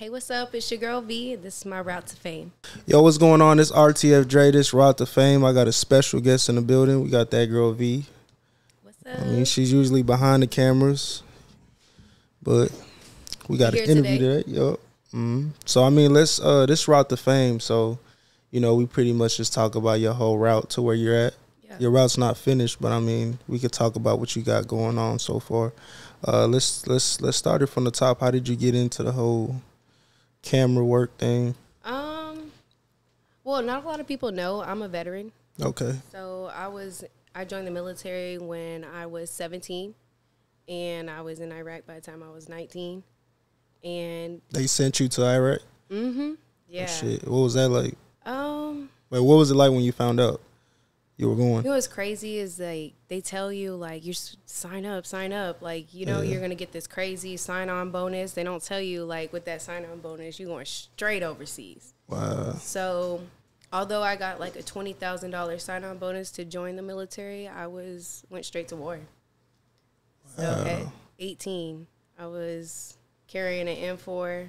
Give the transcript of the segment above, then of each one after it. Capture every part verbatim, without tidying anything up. Hey, what's up? It's your girl V. This is my Route to Fame. Yo, what's going on? It's R T F Dre. This Route to Fame. I got a special guest in the building. We got that girl V. What's up? I mean, she's usually behind the cameras, but we got an interview today. today. Yup. Mm-hmm. So I mean, let's uh, this Route to Fame. So, you know, we pretty much just talk about your whole route to where you're at. Yeah. Your route's not finished, but I mean, we could talk about what you got going on so far. Uh, let's let's let's start it from the top. How did you get into the whole camera work thing? Um, well, not a lot of people know I'm a veteran. Okay. So I was I joined the military when I was seventeen, and I was in Iraq by the time I was nineteen. And they sent you to Iraq? Mm-hmm. Yeah. Oh, shit. What was that like? Um. Wait, what was it like when you found out you were going? You know what's crazy is like they tell you like you sign up, sign up, like you know yeah. you're gonna get this crazy sign on bonus. They don't tell you like with that sign on bonus you're going straight overseas. Wow. So although I got like a twenty thousand dollar sign on bonus to join the military, I was went straight to war. Wow. So at eighteen, I was carrying an M four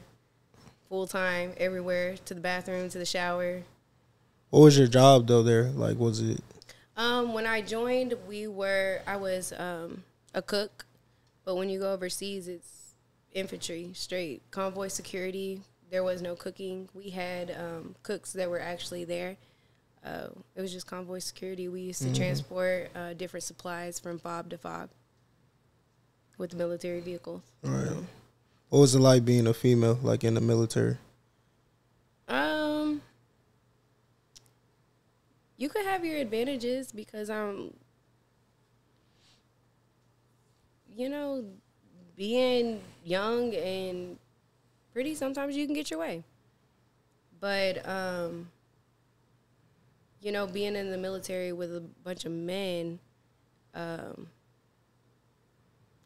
full time everywhere, to the bathroom, to the shower. What was your job though there? Like, was it? Um, when I joined, we were, I was um, a cook, but when you go overseas, it's infantry, straight, convoy security. There was no cooking. We had um, cooks that were actually there. Uh, it was just convoy security. We used to mm. transport uh, different supplies from fob to fob with the military vehicles. All right. So. What was it like being a female, like in the military? Um... You could have your advantages because I'm, you know, being young and pretty, sometimes you can get your way. But, um, you know, being in the military with a bunch of men, um,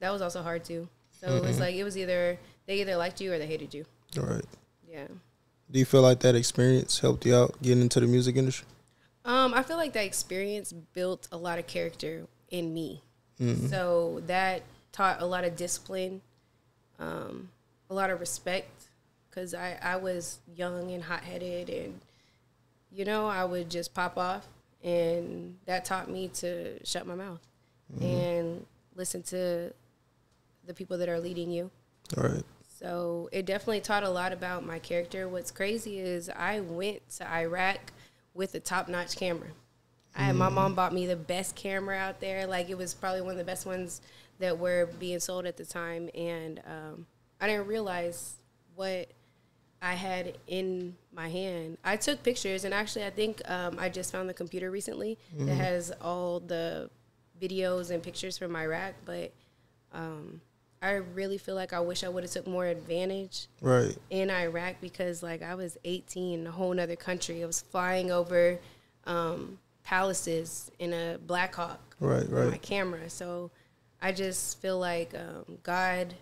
that was also hard too. So mm-hmm. it was like, it was either, they either liked you or they hated you. All right. Yeah. Do you feel like that experience helped you out getting into the music industry? Um, I feel like that experience built a lot of character in me. Mm-hmm. So that taught a lot of discipline, um, a lot of respect, because I, I was young and hot-headed and, you know, I would just pop off. And that taught me to shut my mouth mm-hmm. and listen to the people that are leading you. All right. So it definitely taught a lot about my character. What's crazy is I went to Iraq with a top-notch camera. I had, mm. My mom bought me the best camera out there. Like, it was probably one of the best ones that were being sold at the time. And um, I didn't realize what I had in my hand. I took pictures, and actually I think um, I just found the computer recently mm. that has all the videos and pictures from Iraq. But um, I really feel like I wish I would have took more advantage right. in Iraq because, like, I was eighteen in a whole other country. I was flying over um, palaces in a Black Hawk right, with right. my camera. So I just feel like um, God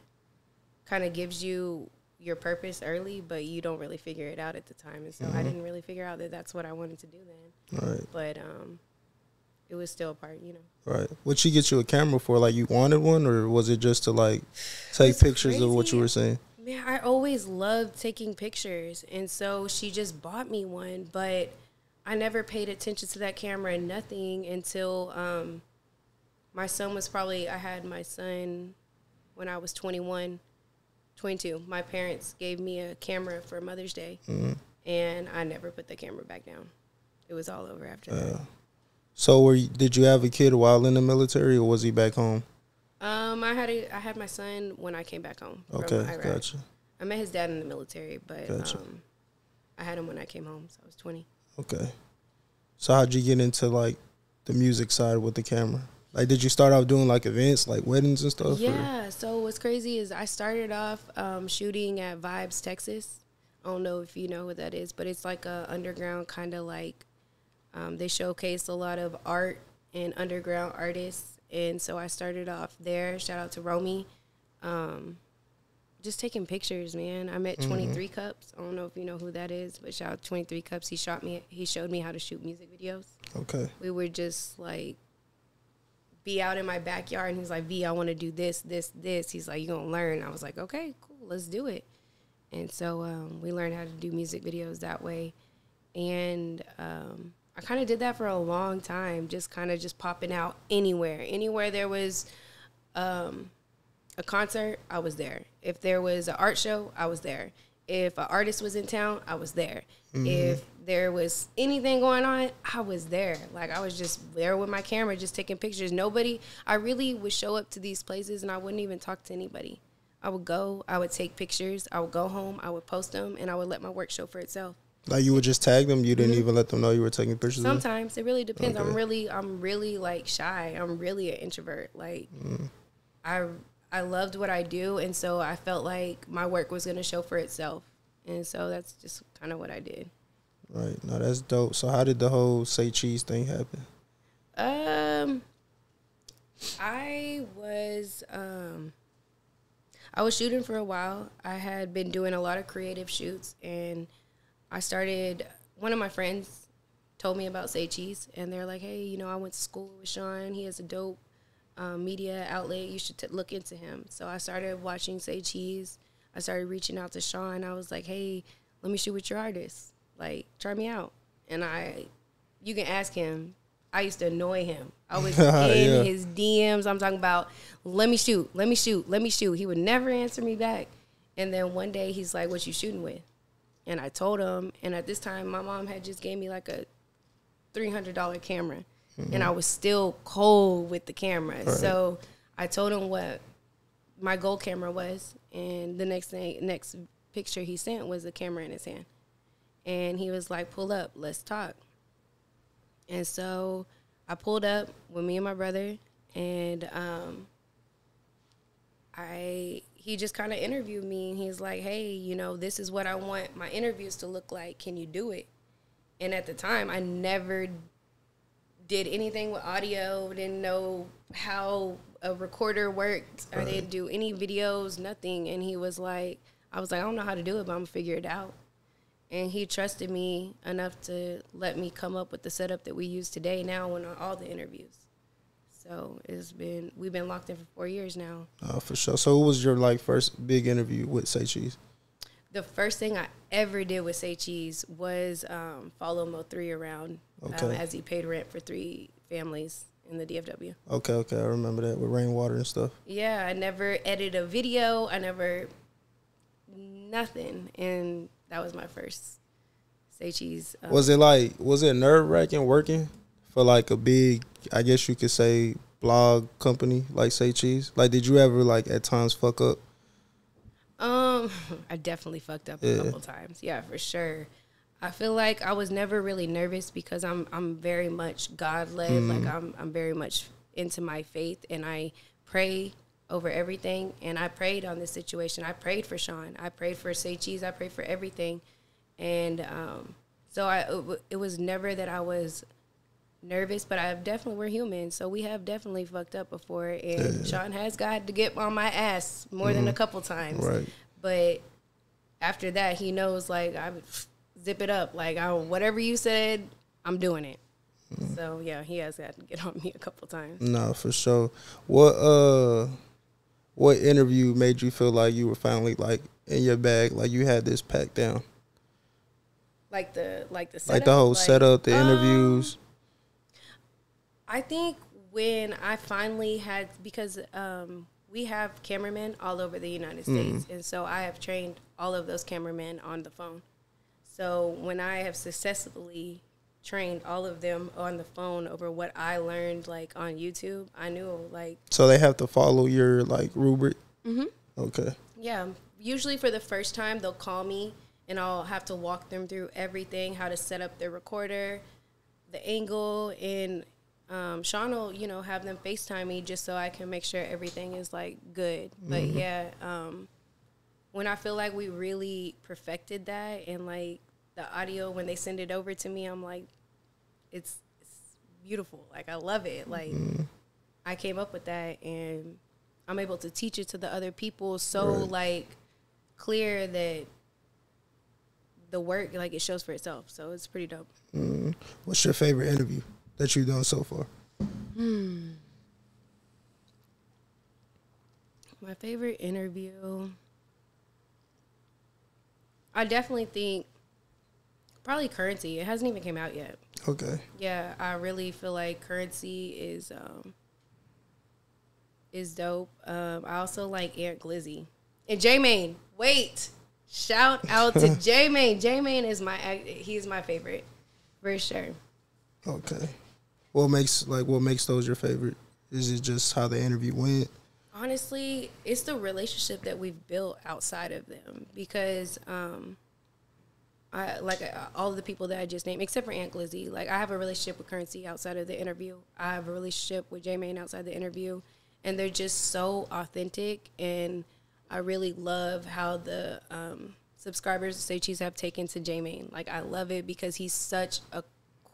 kind of gives you your purpose early, but you don't really figure it out at the time. And so mm-hmm. I didn't really figure out that that's what I wanted to do then. Right. But um, it was still a part, you know. Right. What'd she get you a camera for? Like, you wanted one, or was it just to, like, take it's pictures crazy. Of what you were seeing? Man, I always loved taking pictures, and so she just bought me one, but I never paid attention to that camera and nothing until um, my son was probably, I had my son when I was twenty-one, twenty-two. My parents gave me a camera for Mother's Day, mm-hmm. and I never put the camera back down. It was all over after uh. that. So, were you, did you have a kid while in the military, or was he back home? Um, I had a, I had my son when I came back home. Okay, from Iraq. Gotcha. I met his dad in the military, but gotcha. um, I had him when I came home, so I was twenty. Okay. So, how'd you get into, like, the music side with the camera? Like, did you start off doing, like, events, like weddings and stuff? Yeah, or? So what's crazy is I started off um, shooting at Vibes, Texas. I don't know if you know what that is, but it's like a underground kind of, like, Um, they showcased a lot of art and underground artists, and so I started off there. Shout out to Romy. Um, just taking pictures, man. I met mm-hmm. Twenty Three Cups. I don't know if you know who that is, but shout out to Twenty Three Cups. He shot me. He showed me how to shoot music videos. Okay. We would just like be out in my backyard, and he's like, "V, I want to do this, this, this." He's like, "You gonna learn?" I was like, "Okay, cool, let's do it." And so um, we learned how to do music videos that way. And um, I kind of did that for a long time, just kind of just popping out anywhere. Anywhere there was um, a concert, I was there. If there was an art show, I was there. If an artist was in town, I was there. Mm-hmm. If there was anything going on, I was there. Like, I was just there with my camera, just taking pictures. Nobody, I really would show up to these places, and I wouldn't even talk to anybody. I would go, I would take pictures, I would go home, I would post them, and I would let my work show for itself. Like, you would just tag them? You didn't mm-hmm. even let them know you were taking pictures? Sometimes. It really depends. Okay. I'm really, I'm really, like, shy. I'm really an introvert. Like, mm. I... I loved what I do, and so I felt like my work was going to show for itself. And so that's just kind of what I did. Right. No, that's dope. So how did the whole Say Cheese thing happen? Um, I was um, I was shooting for a while. I had been doing a lot of creative shoots, and I started, one of my friends told me about Say Cheese, and they're like, hey, you know, I went to school with Sean. He has a dope Um, media outlet, you should t look into him. So I started watching Say Cheese. I started reaching out to Sean. I was like, hey, let me shoot with your artist. Like, try me out. And I, you can ask him. I used to annoy him. I was in yeah. his D Ms. I'm talking about, let me shoot, let me shoot, let me shoot. He would never answer me back. And then one day he's like, what you shooting with? And I told him. And at this time, my mom had just gave me like a three hundred dollar camera. Mm-hmm. And I was still cold with the camera. Right. So I told him what my gold camera was. And the next thing, next picture he sent was the camera in his hand. And he was like, pull up, let's talk. And so I pulled up with me and my brother. And um, I he just kind of interviewed me. And he's like, hey, you know, this is what I want my interviews to look like. Can you do it? And at the time, I never did. Did anything with audio, didn't know how a recorder worked. Right. I didn't do any videos, nothing. And he was like, I was like, I don't know how to do it, but I'm going to figure it out. And he trusted me enough to let me come up with the setup that we use today now on all the interviews. So it's been, we've been locked in for four years now. Oh, for sure. So what was your, like, first big interview with Say Cheese? The first thing I ever did with Say Cheese was um, follow Mo three around okay. um, as he paid rent for three families in the D F W. Okay, okay. I remember that with Rainwater and stuff. Yeah, I never edited a video. I never, nothing. And that was my first Say Cheese. Um, was it like, was it nerve-wracking working for like a big, I guess you could say, blog company like Say Cheese? Like, did you ever like at times fuck up? Um, I definitely fucked up a yeah. couple times. Yeah, for sure. I feel like I was never really nervous because I'm I'm very much God-led. Mm. Like I'm I'm very much into my faith, and I pray over everything. And I prayed on this situation. I prayed for Sean. I prayed for Say Cheese. I prayed for everything. And um, so I it, it was never that I was nervous, but I definitely we're human, so we have definitely fucked up before, and yeah. Sean has got to get on my ass more mm-hmm. than a couple times. Right. But after that, he knows like I would zip it up, like I, whatever you said, I'm doing it. Mm-hmm. So yeah, he has got to get on me a couple times. No, for sure. What uh, what interview made you feel like you were finally like in your bag, like you had this packed down? Like the like the setup? like the whole like, setup, the um, interviews. I think when I finally had, because um, we have cameramen all over the United States, mm. and so I have trained all of those cameramen on the phone. So when I have successfully trained all of them on the phone over what I learned, like, on YouTube, I knew, like... So they have to follow your, like, rubric? Mm-hmm. Okay. Yeah. Usually for the first time, they'll call me, and I'll have to walk them through everything, how to set up their recorder, the angle, and... Um, Sean will, you know, have them FaceTime me just so I can make sure everything is, like, good. But, mm-hmm. yeah, um, when I feel like we really perfected that and, like, the audio, when they send it over to me, I'm like, it's, it's beautiful. Like, I love it. Like, mm-hmm. I came up with that, and I'm able to teach it to the other people so, right. like, clear that the work, like, it shows for itself. So it's pretty dope. Mm-hmm. What's your favorite interview that you've done so far? Hmm. My favorite interview. I definitely think probably Currency. It hasn't even came out yet. Okay. Yeah, I really feel like Currency is um, is dope. Um, I also like Aunt Glizzy. And J. Maine. Wait. Shout out to J. Maine. J. Maine is my he's my favorite for sure. Okay. What makes like what makes those your favorite? Is it just how the interview went? Honestly, it's the relationship that we've built outside of them because um I like I, all of the people that I just named except for Aunt Glizzy, like I have a relationship with Currency outside of the interview. I have a relationship with J. Maine outside the interview, and they're just so authentic, and I really love how the um, subscribers to Say Cheese have taken to J. Maine. Like, I love it because he's such a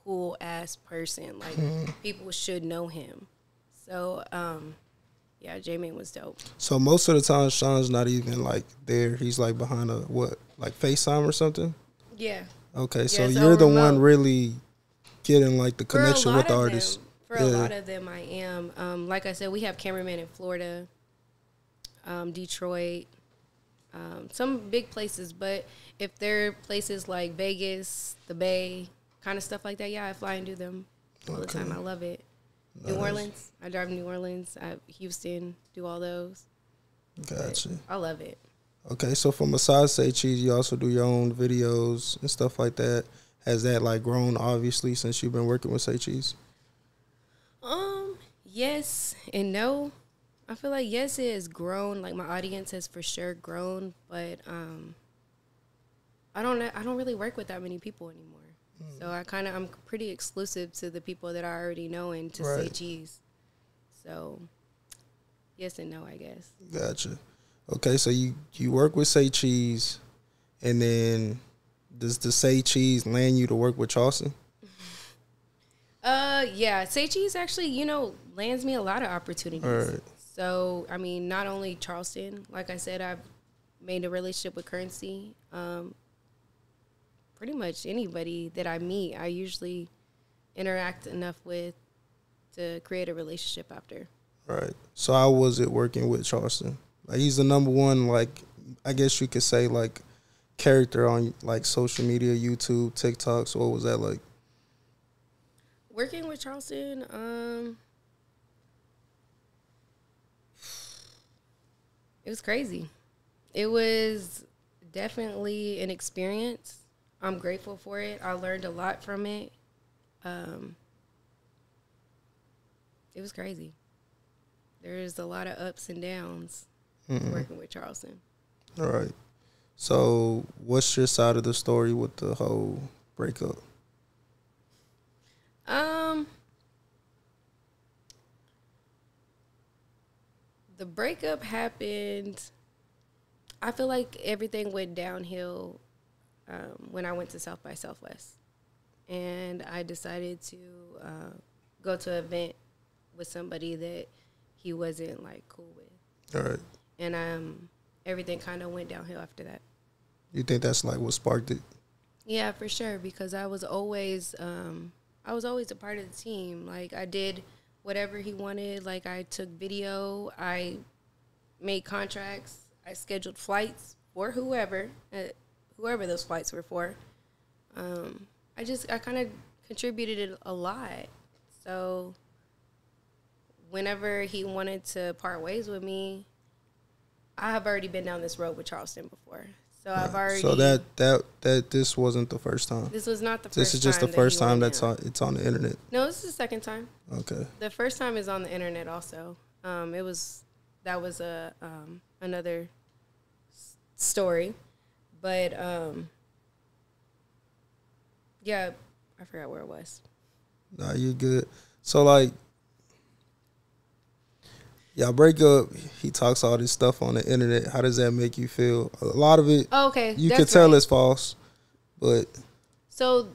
cool-ass person. Like, mm-hmm. people should know him. So, um, yeah, J. Maine was dope. So, most of the time, Sean's not even, like, there. He's, like, behind a, what, like, FaceTime or something? Yeah. Okay, yeah, so you're the remote. one really getting, like, the connection with the artist. For yeah. a lot of them, I am. Um, like I said, we have cameramen in Florida. Um, Detroit, um, some big places, but if they're places like Vegas, the Bay, kind of stuff like that, yeah, I fly and do them all okay. the time. I love it. Nice. New Orleans, I drive to New Orleans, I, Houston, do all those. Gotcha. But I love it. Okay, so from besides Say Cheese, you also do your own videos and stuff like that. Has that like grown obviously since you've been working with Say Cheese? Um, yes and no. I feel like, yes, it has grown. Like, my audience has for sure grown, but um, I don't I don't really work with that many people anymore. Mm. So I kind of, I'm pretty exclusive to the people that I already know and to right. Say Cheese. So, yes and no, I guess. Gotcha. Okay, so you, you work with Say Cheese, and then does the Say Cheese land you to work with Charleston? Uh, yeah. Say Cheese actually, you know, lands me a lot of opportunities. All right. So, I mean, not only Charleston, like I said, I've made a relationship with Currency. Um, pretty much anybody that I meet, I usually interact enough with to create a relationship after. Right. So how was it working with Charleston? Like, he's the number one, like, I guess you could say, like, character on, like, social media, YouTube, TikTok. So what was that like? Working with Charleston, um... it was crazy. It was definitely an experience. I'm grateful for it. I learned a lot from it. Um, it was crazy. There's a lot of ups and downs mm-hmm. working with Charleston. All right. So what's your side of the story with the whole breakup? Um, the breakup happened, I feel like everything went downhill um, when I went to South by Southwest. And I decided to uh, go to an event with somebody that he wasn't, like, cool with. All right. And um, everything kind of went downhill after that. You think that's, like, what sparked it? Yeah, for sure, because I was always um, I was always a part of the team. Like, I did whatever he wanted. Like, I took video, I made contracts, I scheduled flights for whoever, uh, whoever those flights were for. Um, I just, I kind of contributed a lot. So whenever he wanted to part ways with me, I have already been down this road with Charleston before. So right. I've already. So that, that, that, this wasn't the first time. This was not the first time. This is just the first time that's on, it's on the internet. No, this is the second time. Okay. The first time is on the internet also. Um, it was, that was a, um, another s story, but, um, yeah, I forgot where it was. Nah, you're good. So like, y'all break up, he talks all this stuff on the internet. How does that make you feel? A lot of it, oh, okay, you can tell right. it's false, but. So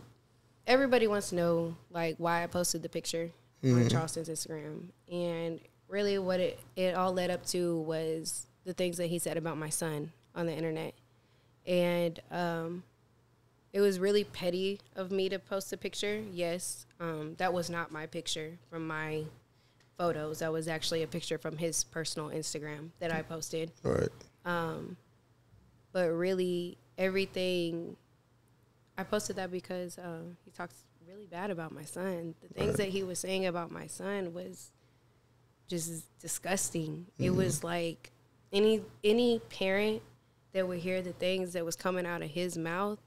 everybody wants to know, like, why I posted the picture mm-hmm. on Charleston's Instagram. And really what it, it all led up to was the things that he said about my son on the internet. And um, it was really petty of me to post a picture. Yes, um, that was not my picture from my photos. That was actually a picture from his personal Instagram that I posted. All right. Um, but really, everything. I posted that because uh, he talks really bad about my son. The things that he was saying about my son was just disgusting. Mm-hmm. It was like any any parent that would hear the things that was coming out of his mouth,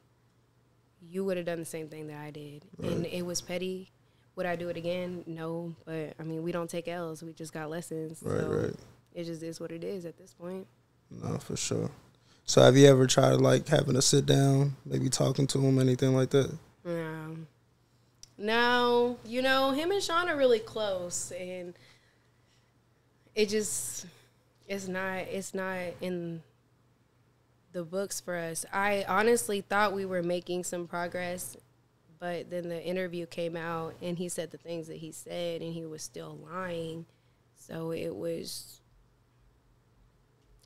you would have done the same thing that I did. Right. And it was petty. Would I do it again? No. But, I mean, we don't take L's. We just got lessons. Right, so right. It just is what it is at this point. No, for sure. So have you ever tried, like, having a sit-down, maybe talking to him, anything like that? No. No. You know, him and Sean are really close, and it just, it's not, it's not in the books for us. I honestly thought we were making some progress, but then the interview came out, and he said the things that he said, and he was still lying. So it was,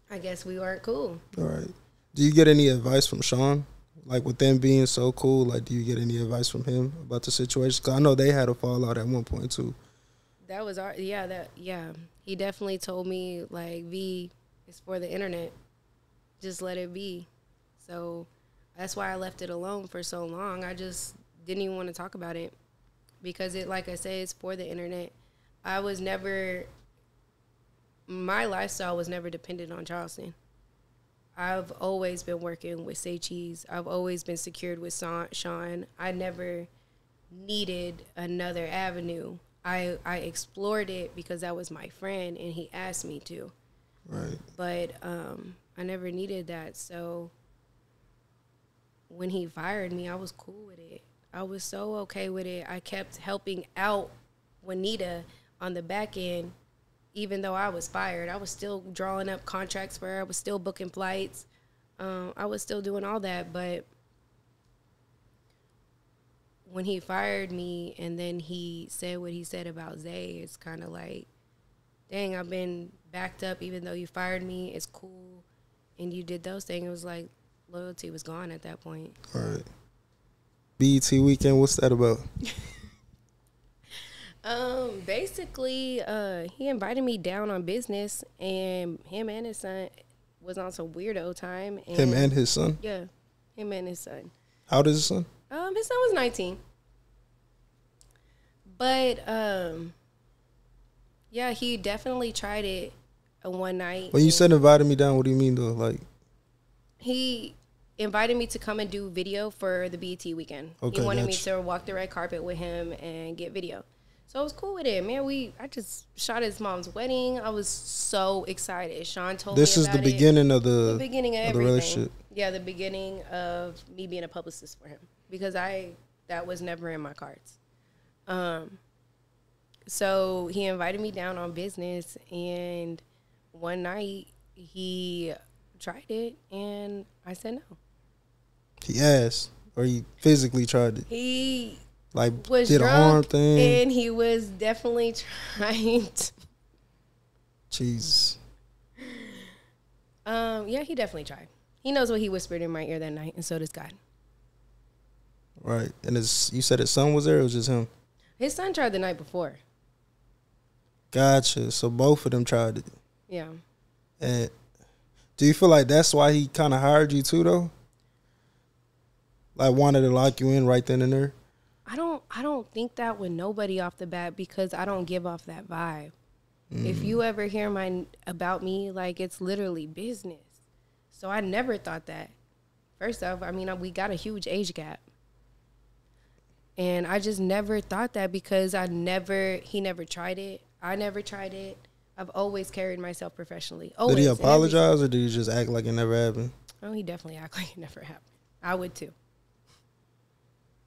I guess we weren't cool. All right. Do you get any advice from Sean? Like, with them being so cool, like, do you get any advice from him about the situation? Because I know they had a fallout at one point, too. That was our, yeah, that, yeah. He definitely told me, like, V, it's for the internet. Just let it be. So that's why I left it alone for so long. I just didn't even want to talk about it because, it, like I say, it's for the internet. I was never, my lifestyle was never dependent on Charleston. I've always been working with Say Cheese. I've always been secured with Sean. I never needed another avenue. I, I explored it because that was my friend and he asked me to. Right. But um, I never needed that. So when he fired me, I was cool with it. I was so okay with it. I kept helping out Juanita on the back end, even though I was fired. I was still drawing up contracts for her. I was still booking flights. Um, I was still doing all that. But when he fired me and then he said what he said about Zay, it's kind of like, dang, I've been backed up even though you fired me. It's cool. And you did those things. It was like loyalty was gone at that point. All right. B E T Weekend, what's that about? Um, basically, uh, he invited me down on business, and him and his son was on some weirdo time. And him and his son? Yeah, him and his son. How old is his son? Um, his son was nineteen. But, um, yeah, he definitely tried it one night. When you said invited me down, what do you mean, though? Like, he invited me to come and do video for the B E T Weekend. Okay, he wanted me to walk the red carpet with him and get video. So I was cool with it, man. We I just shot his mom's wedding. I was so excited. Sean told me about it. This is the beginning of the, the beginning of everything. The relationship. Yeah, the beginning of me being a publicist for him because I that was never in my cards. Um, so he invited me down on business, and one night he tried it, and I said no. He asked, or he physically tried it. He. Like, was did drunk, a harm thing. And he was definitely trying to. Jesus. Um, yeah, he definitely tried. He knows what he whispered in my ear that night, and so does God. Right. And his, you said his son was there, or was it just him? His son tried the night before. Gotcha. So both of them tried it. Yeah. And do you feel like that's why he kind of hired you, too, though? Like, wanted to lock you in right then and there? I don't I don't think that with nobody off the bat because I don't give off that vibe. Mm. If you ever hear my about me, like, it's literally business. So I never thought that. First off, I mean, we got a huge age gap. And I just never thought that because I never, he never tried it. I never tried it. I've always carried myself professionally. Always. Did he apologize or did you just act like it never happened? Oh, he definitely acted like it never happened. I would too.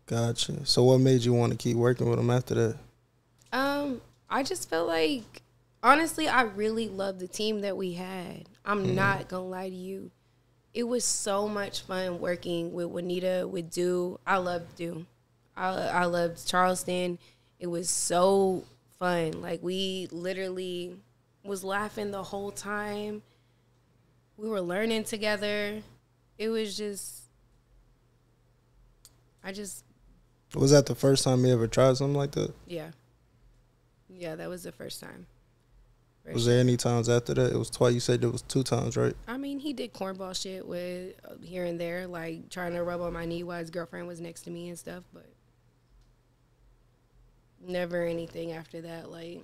Gotcha. So what made you want to keep working with him after that? Um, I just felt like, honestly, I really loved the team that we had. I'm mm. not going to lie to you. It was so much fun working with Juanita, with Du. I loved Du. I, I loved Charleston. It was so fun. Like, we literally was laughing the whole time. We were learning together. It was just, I just... Was that the first time you ever tried something like that? Yeah. Yeah, that was the first time. Right. Was there any times after that? It was twice. You said there was two times, right? I mean, he did cornball shit with uh, here and there, like trying to rub on my knee while his girlfriend was next to me and stuff, but never anything after that. Like,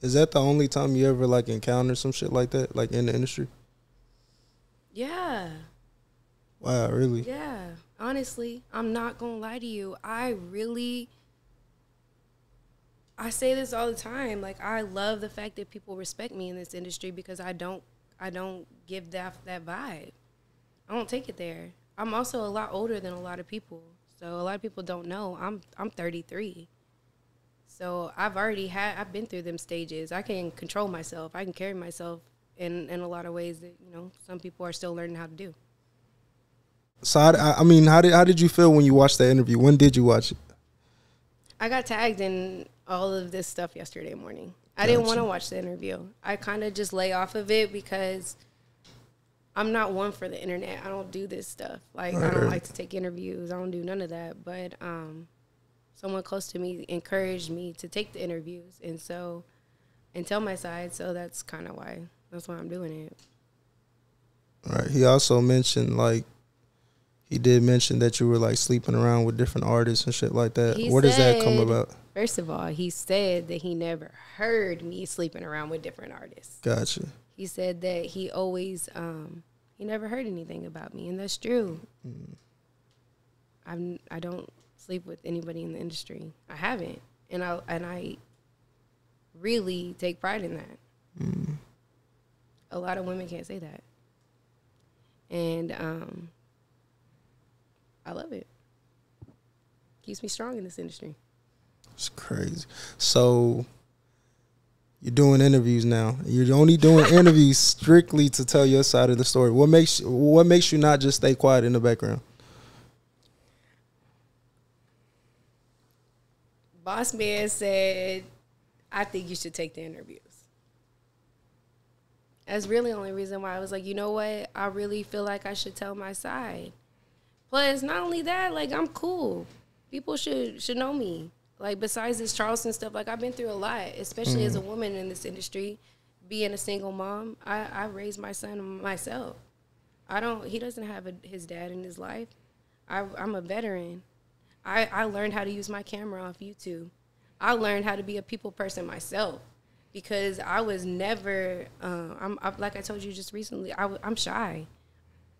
is that the only time you ever like encounter some shit like that, like in the industry? Yeah. Wow, really? Yeah. Honestly, I'm not gonna lie to you. I really. I say this all the time. Like, I love the fact that people respect me in this industry because I don't, I don't give that that vibe. I don't take it there. I'm also a lot older than a lot of people, so a lot of people don't know I'm I'm thirty-three. So I've already had I've been through them stages. I can control myself. I can carry myself in in a lot of ways that you know some people are still learning how to do. So I, I mean, how did how did you feel when you watched that interview? When did you watch it? I got tagged in all of this stuff yesterday morning. I gotcha. Didn't want to watch the interview. I kind of just lay off of it because I'm not one for the internet. I don't do this stuff. Like, right. I don't like to take interviews. I don't do none of that. But um, someone close to me encouraged me to take the interviews and so and tell my side. So that's kind of why. That's why I'm doing it. All right. He also mentioned, like, he did mention that you were, like, sleeping around with different artists and shit like that. He Where said, does that come about? First of all, he said that he never heard me sleeping around with different artists. Gotcha. He said that he always, um, he never heard anything about me, and that's true. Mm. I'm, I don't sleep with anybody in the industry. I haven't, and I and I really take pride in that. Mm. A lot of women can't say that, and um, I love it. Keeps me strong in this industry. It's crazy. So you're doing interviews now. You're only doing interviews strictly to tell your side of the story. What makes what makes you not just stay quiet in the background? Boss man said, I think you should take the interviews. That's really the only reason why I was like, you know what? I really feel like I should tell my side. Plus, not only that, like, I'm cool. People should should know me. Like, besides this Charleston stuff, like, I've been through a lot, especially mm. as a woman in this industry, being a single mom. I, I raised my son myself. I don't, he doesn't have a, his dad in his life. I, I'm a veteran. I, I learned how to use my camera off YouTube. I learned how to be a people person myself because I was never, uh, I'm, I, like I told you just recently, I, I'm shy.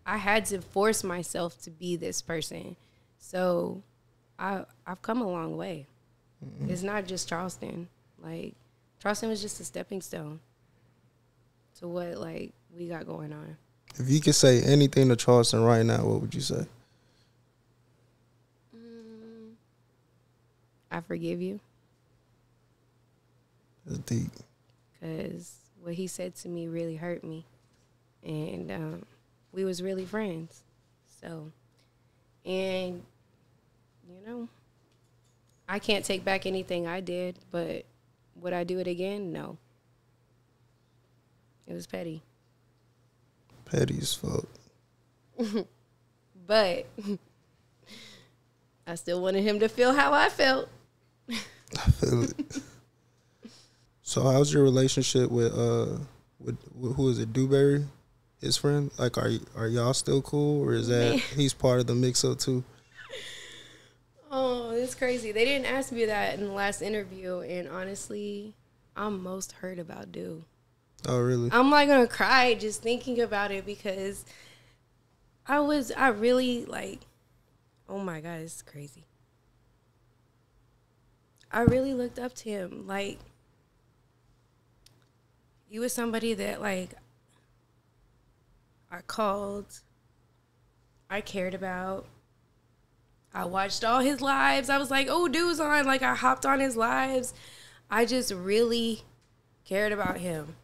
I had to force myself to be this person. So I, I've come a long way. Mm-hmm. It's not just Charleston. Like, Charleston was just a stepping stone to what, like, we got going on. If you could say anything to Charleston right now, what would you say? Mm, I forgive you. That's deep. Because what he said to me really hurt me. And um, we was really friends. So, and, you know. I can't take back anything I did, but would I do it again? No. It was petty. Petty as fuck. But I still wanted him to feel how I felt. I feel it. So how's your relationship with, uh, with, with who is it, Dewberry, his friend? Like, are, are y'all still cool, or is that he's part of the mix-up too? Oh, it's crazy. They didn't ask me that in the last interview, and honestly, I'm most hurt about Dew. Oh, really? I'm, like, going to cry just thinking about it because I was, I really, like, oh, my God, it's crazy. I really looked up to him. Like, he was somebody that, like, I called, I cared about. I watched all his lives. I was like, oh, dude's on. Like, I hopped on his lives. I just really cared about him.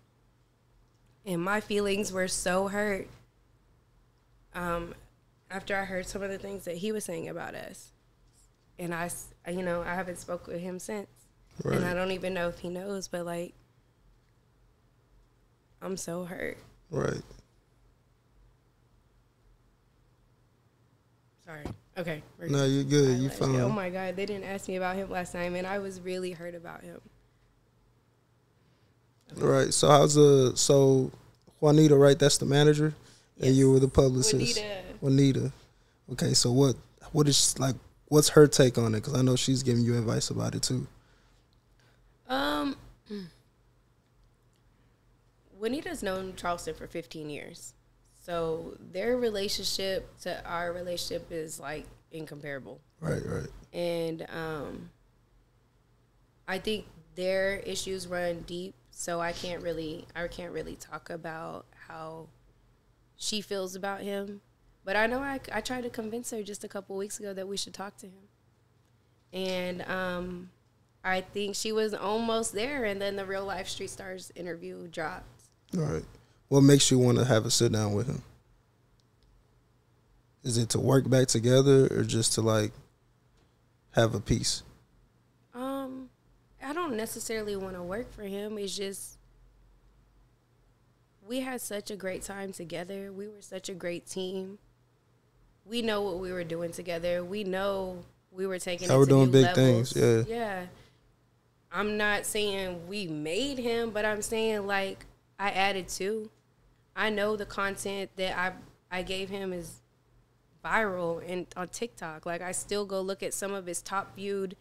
And my feelings were so hurt um, after I heard some of the things that he was saying about us. And, I, you know, I haven't spoke with him since. Right. And I don't even know if he knows, but, like, I'm so hurt. Right. Sorry. Okay. No, you're good. You fine. Oh, my God. They didn't ask me about him last time, and I was really hurt about him. Right. So how's the so Juanita, right? That's the manager, yes. And you were the publicist. Juanita. Juanita. Okay. So what? What is like? What's her take on it? Because I know she's giving you advice about it too. Um, Juanita's known Charleston for fifteen years, so their relationship to our relationship is like incomparable. Right. Right. And um, I think their issues run deep. So I can't really, I can't really talk about how she feels about him. But I know I, I tried to convince her just a couple weeks ago that we should talk to him. And um, I think she was almost there, and then the Real Life Street Stars interview dropped. All right. What makes you want to have a sit-down with him? Is it to work back together or just to, like, have a peace? Um... I don't necessarily want to work for him. It's just we had such a great time together. We were such a great team. We know what we were doing together. We know we were taking it to new levels. We're doing big things, yeah. Yeah. I'm not saying we made him, but I'm saying, like, I added to. I know the content that I I gave him is viral and on TikTok. Like, I still go look at some of his top-viewed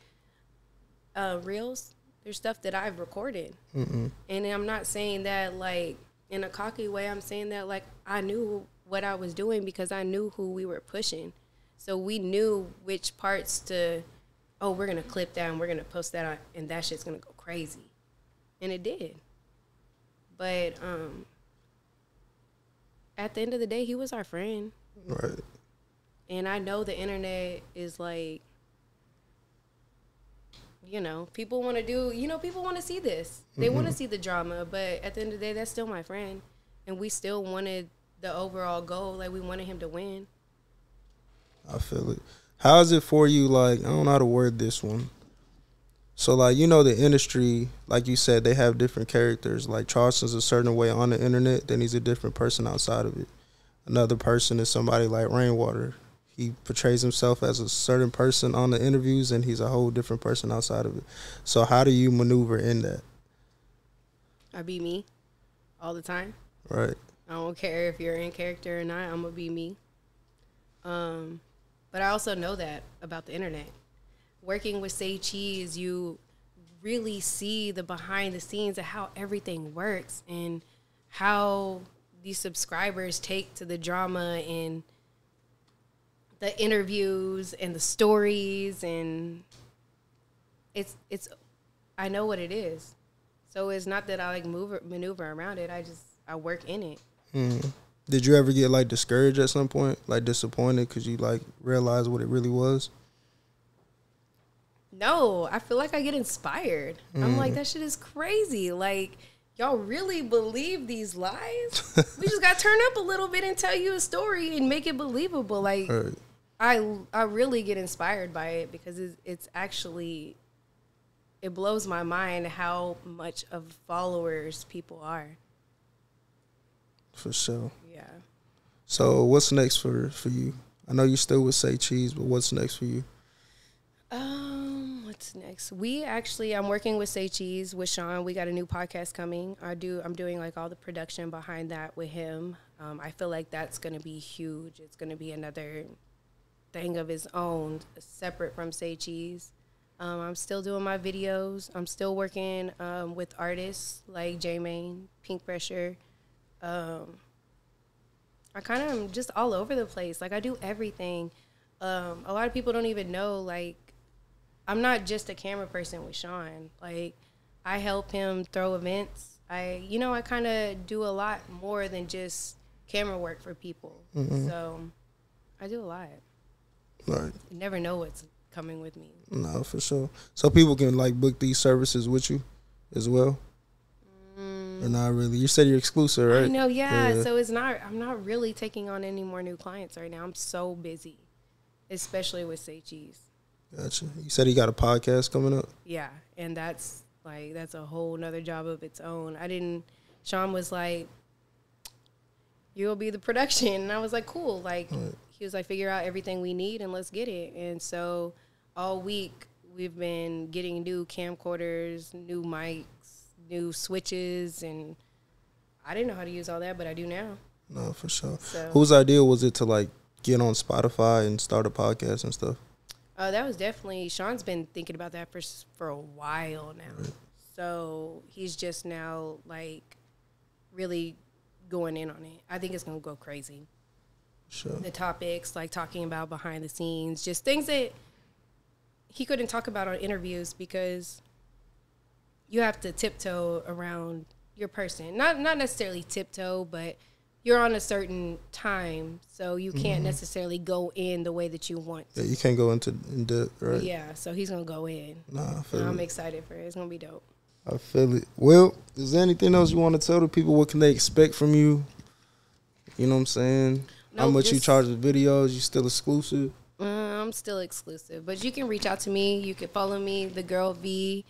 Uh, reels. There's stuff that I've recorded. Mm-mm. And I'm not saying that like in a cocky way. I'm saying that like I knew what I was doing because I knew who we were pushing. So we knew which parts to, oh, we're going to clip that and we're going to post that on, and that shit's going to go crazy. And it did. But um, at the end of the day, he was our friend. Right. And I know the internet is like, you know, people want to do, you know, people want to see this. They mm-hmm. want to see the drama, but at the end of the day, that's still my friend. And we still wanted the overall goal. Like, we wanted him to win. I feel it. How is it for you? Like, I don't know how to word this one. So, like, you know, the industry, like you said, they have different characters. Like, Charleston's a certain way on the internet, then he's a different person outside of it. Another person is somebody like Rainwater. He portrays himself as a certain person on the interviews, and he's a whole different person outside of it. So how do you maneuver in that? I be me all the time. Right. I don't care if you're in character or not. I'm going to be me. Um, but I also know that about the internet. Working with Say Cheese, you really see the behind the scenes of how everything works and how these subscribers take to the drama and the interviews and the stories, and it's it's I know what it is, so it's not that I like move maneuver around it. I just I work in it. Mm. Did you ever get like discouraged at some point, like disappointed because you like realized what it really was? No, I feel like I get inspired. Mm. I'm like, that shit is crazy. Like, y'all really believe these lies? We just got to turn up a little bit and tell you a story and make it believable. Like. All right. I, I really get inspired by it because it's, it's actually, it blows my mind how much of followers people are. For sure. Yeah. So what's next for, for you? I know you still would say Cheese, but what's next for you? Um, what's next? We actually, I'm working with Say Cheese, with Sean. We got a new podcast coming. I do, I'm doing like all the production behind that with him. Um, I feel like that's going to be huge. It's going to be another thing of its own, separate from Say Cheese. Um, I'm still doing my videos. I'm still working um, with artists like J. Maine, Pink Fresher. Um, I kind of am just all over the place. Like, I do everything. Um, a lot of people don't even know, like, I'm not just a camera person with Sean. Like, I help him throw events. I, you know, I kind of do a lot more than just camera work for people. Mm-hmm. So I do a lot. Right. You never know what's coming with me. No, for sure. So people can like book these services with you as well? Mm. Or not really? You said you're exclusive, right? I know, yeah. yeah. So it's not, I'm not really taking on any more new clients right now. I'm so busy, especially with Say Cheese. Gotcha. You said he got a podcast coming up? Yeah, and that's like, that's a whole nother job of its own. I didn't, Sean was like, you'll be the production. And I was like, cool. Like, right. He was like, figure out everything we need and let's get it. And so all week we've been getting new camcorders, new mics, do switches, and I didn't know how to use all that, but I do now. No, for sure. So, whose idea was it to, like, get on Spotify and start a podcast and stuff? Uh, that was definitely, Sean's been thinking about that for, for a while now. Right. So he's just now, like, really going in on it. I think it's going to go crazy. Sure. The topics, like talking about behind the scenes, just things that he couldn't talk about on interviews because you have to tiptoe around your person. Not not necessarily tiptoe, but you're on a certain time, so you can't mm-hmm. necessarily go in the way that you want. Yeah, you can't go into in depth, right? Yeah, so he's going to go in. Nah, I feel it. I'm excited for it. It's going to be dope. I feel it. Well, is there anything else you want to tell the people? What can they expect from you? You know what I'm saying? No, how much just, you charge the videos? You still exclusive? Uh, I'm still exclusive, but you can reach out to me. You can follow me, The Girl V.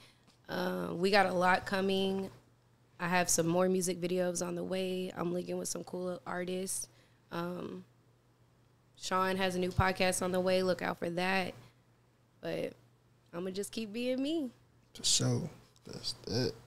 Uh, we got a lot coming. I have some more music videos on the way. I'm linking with some cool artists. Um, Sean has a new podcast on the way. Look out for that. But I'm going to just keep being me. For sure. That's that.